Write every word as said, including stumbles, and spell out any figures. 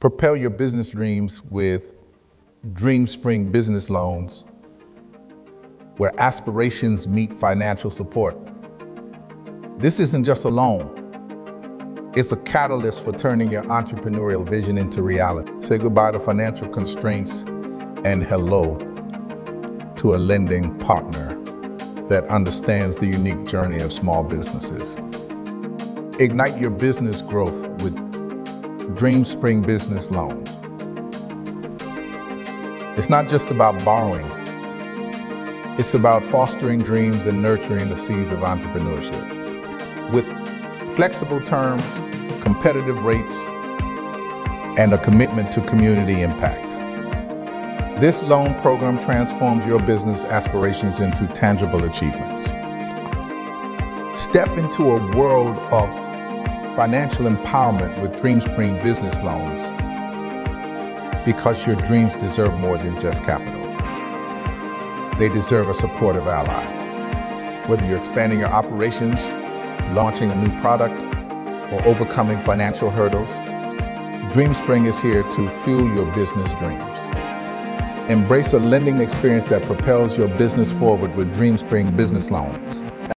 Propel your business dreams with DreamSpring Business Loans, where aspirations meet financial support. This isn't just a loan. It's a catalyst for turning your entrepreneurial vision into reality. Say goodbye to financial constraints and hello to a lending partner that understands the unique journey of small businesses. Ignite your business growth with DreamSpring Business Loans. It's not just about borrowing. It's about fostering dreams and nurturing the seeds of entrepreneurship. With flexible terms, competitive rates, and a commitment to community impact. This loan program transforms your business aspirations into tangible achievements. Step into a world of financial empowerment with DreamSpring Business Loans, because your dreams deserve more than just capital. They deserve a supportive ally. Whether you're expanding your operations, launching a new product, or overcoming financial hurdles, DreamSpring is here to fuel your business dreams. Embrace a lending experience that propels your business forward with DreamSpring Business Loans.